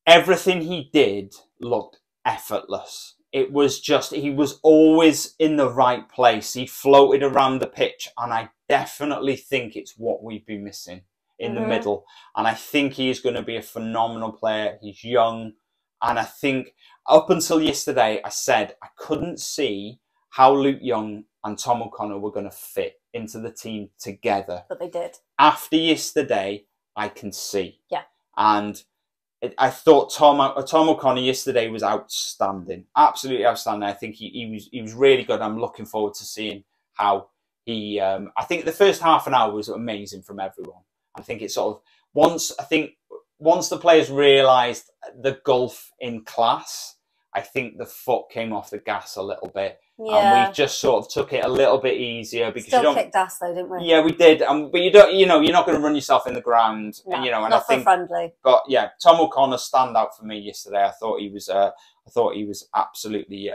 everything he did looked effortless. It was just, he was always in the right place. He floated around the pitch, and I definitely think it's what we've been missing in the middle. And I think he is going to be a phenomenal player. He's young. And I think up until yesterday, I said I couldn't see how Luke Young and Tom O'Connor were going to fit into the team together. But they did. After yesterday, I can see. Yeah. And I thought Tom O'Connor yesterday was outstanding. Absolutely outstanding. I think he was really good. I'm looking forward to seeing how he... I think the first half an hour was amazing from everyone. I think it's sort of... Once the players realised the gulf in class, I think the foot came off the gas a little bit. Yeah. And we just sort of took it a little bit easier because still kicked ass though, didn't we? Yeah, we did. But you don't, you know, you're not going to run yourself in the ground. No, and, you know, and not I think, for friendly. But yeah, Tom O'Connor stand out for me yesterday. I thought he was absolutely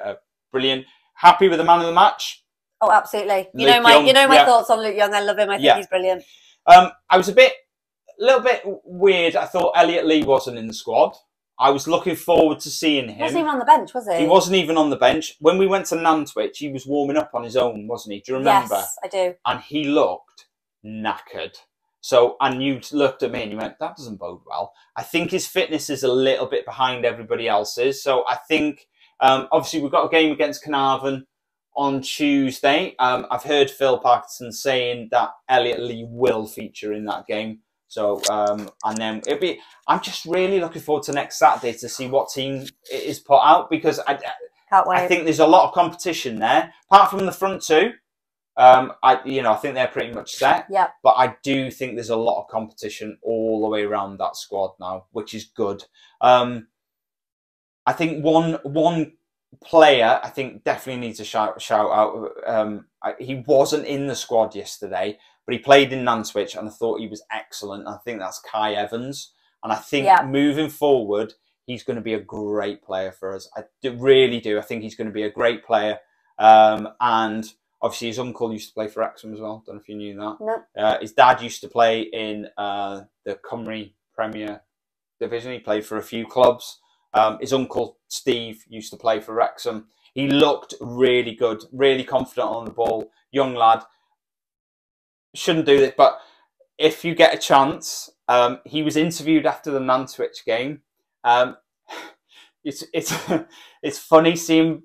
brilliant. Happy with the man of the match. Oh, absolutely. You know my thoughts on Luke Young. I love him. I think he's brilliant. I was a little bit weird. I thought Elliot Lee wasn't in the squad. I was looking forward to seeing him. He wasn't even on the bench, was he? He wasn't even on the bench. When we went to Nantwich, he was warming up on his own, wasn't he? Do you remember? Yes, I do. And he looked knackered. So, and you looked at me and you went, that doesn't bode well. I think his fitness is a little bit behind everybody else's. So I think, obviously, we've got a game against Caernarfon on Tuesday. I've heard Phil Parkinson saying that Elliot Lee will feature in that game. So, and then it'll be, I'm just really looking forward to next Saturday to see what team is put out, because I think there's a lot of competition there, apart from the front two. I think they're pretty much set. Yeah. But I do think there's a lot of competition all the way around that squad now, which is good. I think one player, I think, definitely needs a shout out. He wasn't in the squad yesterday, but he played in Nantwich, and I thought he was excellent. I think that's Kai Evans, and I think moving forward, he's going to be a great player for us. I really do. I think he's going to be a great player, and. Obviously, his uncle used to play for Wrexham as well. Don't know if you knew that. No. His dad used to play in the Cymru Premier Division. He played for a few clubs. His uncle, Steve, used to play for Wrexham. He looked really good, really confident on the ball. Young lad. Shouldn't do this, but if you get a chance, he was interviewed after the Nantwich game. It's funny seeing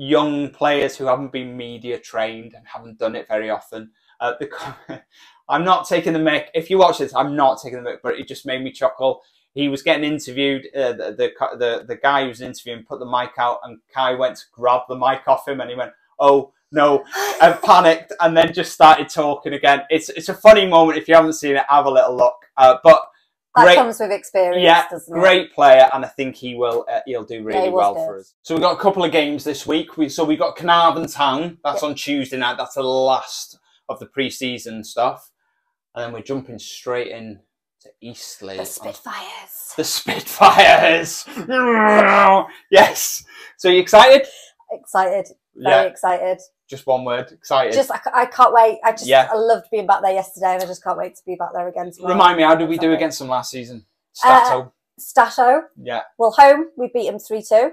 young players who haven't been media trained and haven't done it very often. I'm not taking the mick. If you watch this, I'm not taking the mick, but it just made me chuckle. He was getting interviewed. The guy who was interviewing put the mic out, and Kai went to grab the mic off him, and he went, "Oh no," and panicked, and then just started talking again. It's a funny moment. If you haven't seen it, have a little look. But that comes with experience, doesn't it? Great player, and I think he will. He'll do really well for us. So we've got a couple of games this week. We've got Caernarfon Town. That's on Tuesday night. That's the last of the pre-season stuff, and then we're jumping straight in to Eastleigh. The Spitfires. The Spitfires. Yes. So are you excited? Excited. Very excited. Just one word, excited. I can't wait. I loved being back there yesterday, and I just can't wait to be back there again tomorrow. Remind me, how did we do against them last season? Stato. Yeah. Well, home, we beat them 3-2.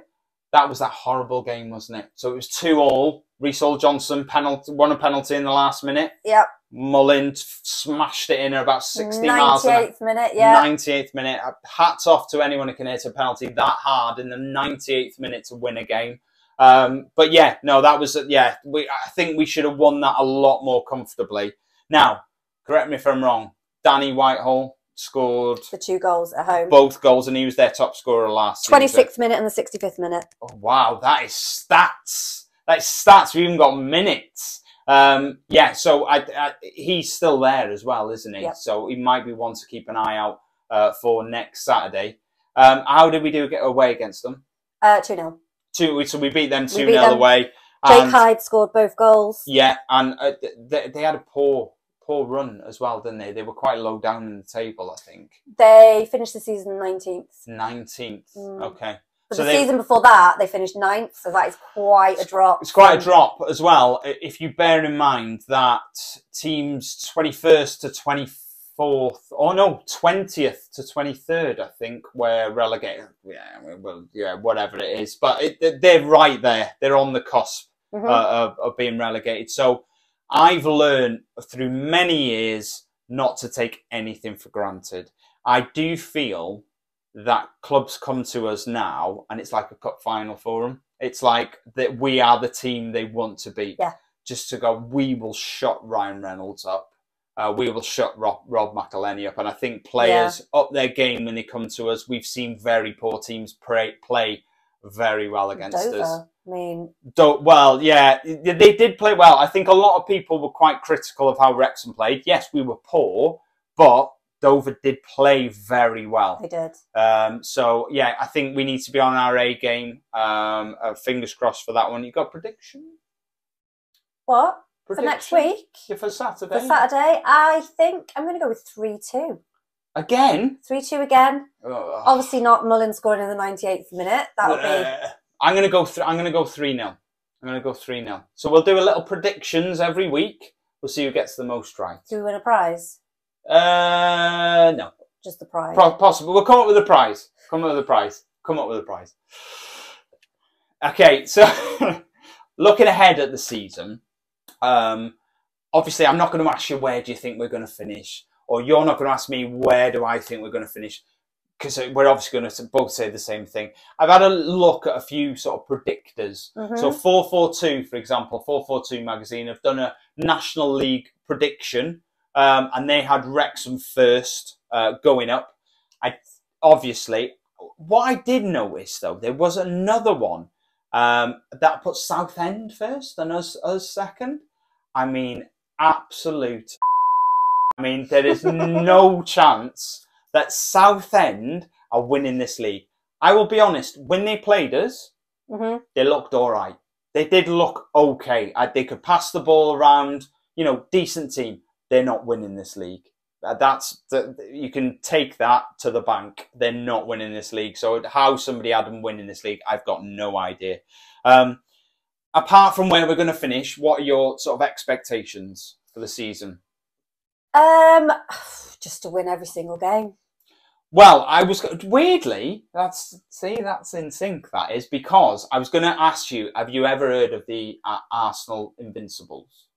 That was that horrible game, wasn't it? So it was 2-2. Reece-Ole Johnson won a penalty in the last minute. Yep. Mullin smashed it in at about 60 miles an hour. 98th minute, yeah. 98th minute. Hats off to anyone who can hit a penalty that hard in the 98th minute to win a game. But yeah, no, that was, I think we should have won that a lot more comfortably. Now, correct me if I'm wrong, Danny Whitehall scored the 2 goals at home. Both goals, and he was their top scorer last season. 26th minute and the 65th minute. Oh, wow, that is stats. That is stats. We even got minutes. Yeah, so he's still there as well, isn't he? Yep. So he might be one to keep an eye out for next Saturday. How did we do get away against them? 2-0. So we beat them 2-0 away. Jake Hyde scored both goals. Yeah, and they had a poor run as well, didn't they? They were quite low down in the table, I think. They finished the season 19th. 19th, okay. But so the season before that, they finished 9th, so that is quite a drop. It's quite a drop as well, if you bear in mind that teams 21st to 24th, oh no, 20th to 23rd, I think, were relegated. Yeah, whatever it is. But they're right there. They're on the cusp of being relegated. So I've learned through many years not to take anything for granted. I do feel that clubs come to us now, and it's like a cup final for them. It's like that we are the team they want to beat. Yeah. Just to go, we will shut Ryan Reynolds up. We will shut Rob McElhenny up. And I think players up their game when they come to us. We've seen very poor teams play very well against us. I mean... well, yeah, they did play well. I think a lot of people were quite critical of how Wrexham played. Yes, we were poor, but Dover did play very well. They did. So, yeah, I think we need to be on our A game. Fingers crossed for that one. You got a prediction? What? For next week? Yeah, for Saturday. For Saturday, I think I'm going to go with 3-2. Again? 3-2 again. Ugh. Obviously not Mullin scoring in the 98th minute. That would be... I'm going to go 3-0. I'm going to go 3-0. So we'll do a little predictions every week. We'll see who gets the most right. Do we win a prize? No. Just the prize. Possible. We'll come up with a prize. Okay, so looking ahead at the season... obviously I'm not going to ask you where do you think we're going to finish, or you're not going to ask me where do I think we're going to finish, because we're obviously going to both say the same thing. I've had a look at a few sort of predictors. Mm-hmm. So 442, for example, 442 magazine have done a National League prediction, and they had Wrexham first going up. Obviously, what I did notice though, there was another one that put South End first and us second. I mean, absolute. I mean, there is no chance that South End are winning this league. I will be honest, when they played us, mm-hmm. they looked all right. They did look okay. They could pass the ball around, you know, decent team. They're not winning this league. That's you can take that to the bank. They're not winning this league. So how somebody had them winning this league, I've got no idea. Apart from where we're going to finish, what are your sort of expectations for the season? Just to win every single game. Well, I was weirdly that's in sync. That is because I was going to ask you: have you ever heard of the Arsenal Invincibles?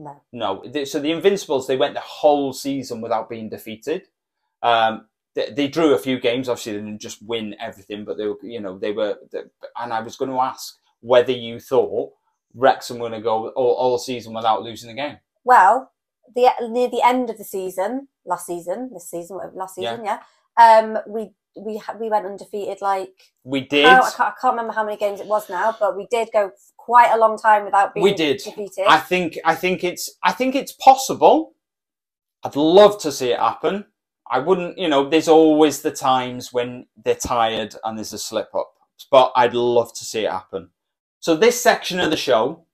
No. No. So the Invincibles, they went the whole season without being defeated. They drew a few games. Obviously, they didn't just win everything, but they were, you know, they were. And I was going to ask whether you thought Wrexham were going to go all season without losing a game. Well, near the end of the season, last season, we went undefeated. Like we did. I can't remember how many games it was now, but we did go quite a long time without being defeated. I think it's possible. I'd love to see it happen. I wouldn't, you know. There's always the times when they're tired and there's a slip up, but I'd love to see it happen. So this section of the show,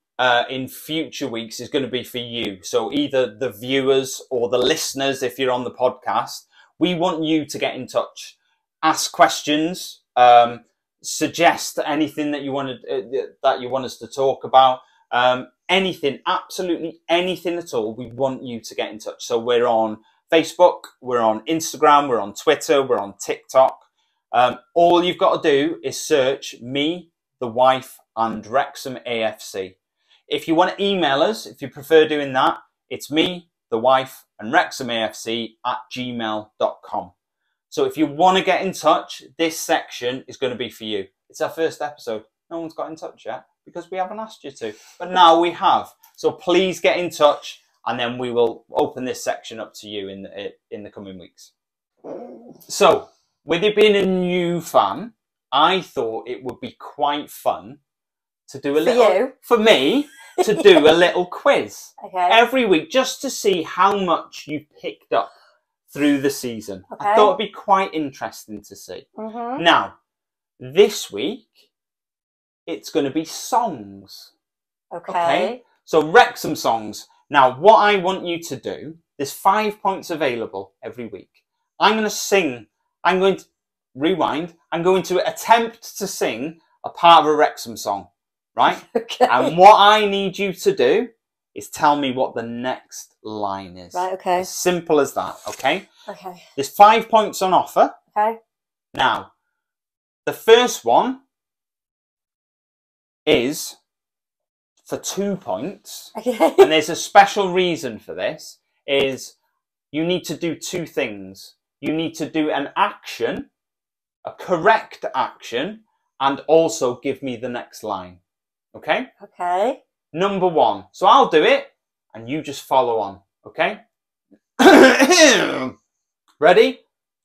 in future weeks, is going to be for you. So either the viewers or the listeners, if you're on the podcast, we want you to get in touch, ask questions, suggest anything that you want to, that you want us to talk about, anything, absolutely anything at all. We want you to get in touch. So we're on Facebook, we're on Instagram, we're on Twitter, we're on TikTok. All you've got to do is search me, the wife, and Wrexham AFC. If you want to email us, if you prefer doing that, it's me, the wife, and WrexhamAFC@gmail.com. So if you want to get in touch, this section is going to be for you. It's our first episode. No one's got in touch yet because we haven't asked you to, but now we have. So please get in touch, and then we will open this section up to you in the coming weeks. So with it being a new fan, I thought it would be quite fun to do a little quiz every week, just to see how much you picked up through the season. Okay. I thought it'd be quite interesting to see. Mm-hmm. Now, this week, it's going to be songs. Okay. So Wrexham songs. Now, what I want you to do, there's 5 points available every week. I'm going to sing. I'm going to rewind. I'm going to attempt to sing a part of a Wrexham song. Right? Okay. And what I need you to do is tell me what the next line is. Right, okay. As simple as that, okay? Okay. There's 5 points on offer. Okay. Now, the first one is for 2 points. Okay. And there's a special reason for this, is you need to do two things. You need to do an action, a correct action, and also give me the next line. Okay? Okay. Number one. So I'll do it, and you just follow on. Okay? Ready?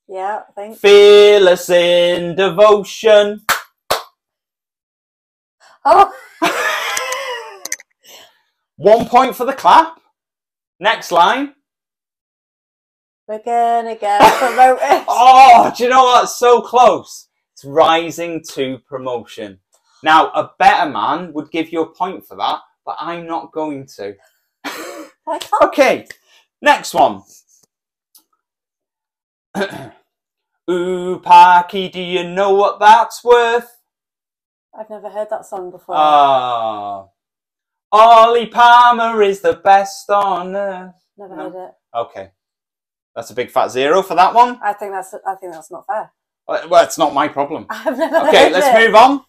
Yeah, I think. Fearless in devotion. Oh! 1 point for the clap. Next line. We're gonna get promoted. Oh, do you know what? So close. It's rising to promotion. Now, a better man would give you a point for that, but I'm not going to. Okay, next one. Ooh, Parky, do you know what that's worth? I've never heard that song before. Oh. Ollie Palmer is the best on earth. Never heard it. Okay. That's a big fat zero for that one. I think that's not fair. Well, it's not my problem. I've never heard it. Okay, let's move on.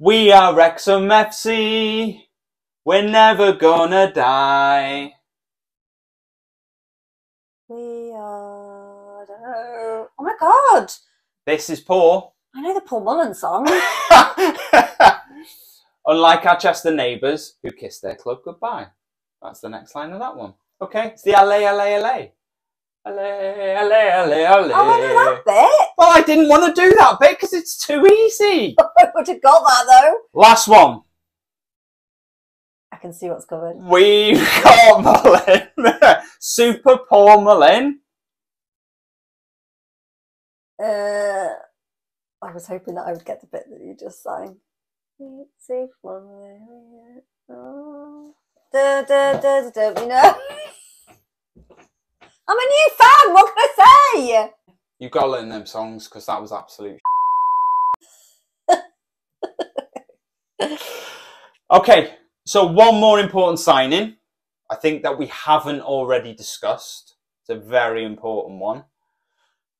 We are Wrexham FC. We're never gonna die. We are... Oh my God. This is poor. I know the Paul Mullin song. Unlike our Chester neighbours who kissed their club goodbye. That's the next line of that one. Okay, it's the LA, LA, LA. LA, LA, LA, LA. Oh, I know that bit. Well, I didn't want to do that bit because it's too easy. I would have got that though. Last one. I can see what's covered. We've got Mullin. Super Paul Mullin. I was hoping that I would get the bit that you just sang. Safe one. Oh. Da, da, da, da, da, you know. I'm a new fan, what can I say? You've got to learn them songs because that was absolute Okay, so one more important signing. I think that we haven't already discussed. It's a very important one.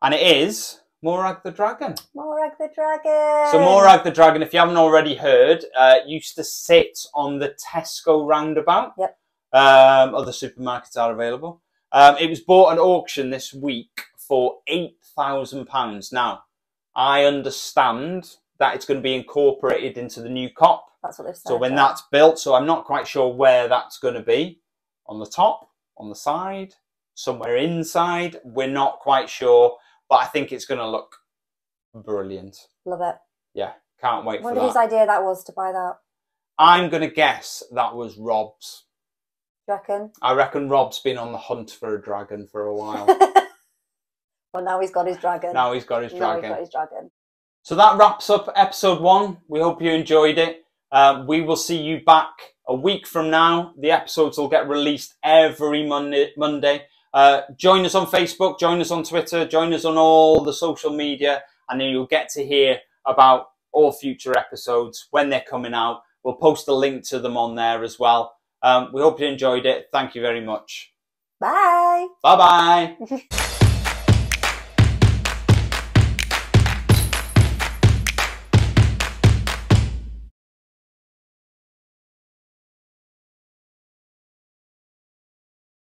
And it is... Morag the Dragon. Morag the Dragon. So Morag the Dragon, if you haven't already heard, used to sit on the Tesco roundabout. Yep. Other supermarkets are available. It was bought at auction this week for £8,000. Now, I understand that it's going to be incorporated into the new Kop. That's what they've said. So when that's built, so I'm not quite sure where that's going to be. On the top, on the side, somewhere inside. We're not quite sure. But I think it's going to look brilliant. Love it. Yeah, can't wait for that. I wonder whose idea that was to buy that. I'm going to guess that was Rob's. Do you reckon? I reckon Rob's been on the hunt for a dragon for a while. Well, now he's got his dragon. Now he's got his dragon. Now he's got his dragon. So that wraps up episode 1. We hope you enjoyed it. We will see you back a week from now. The episodes will get released every Monday. Join us on Facebook, join us on Twitter, join us on all the social media, and then you'll get to hear about all future episodes when they're coming out. We'll post a link to them on there as well. We hope you enjoyed it. Thank you very much. Bye. Bye-bye.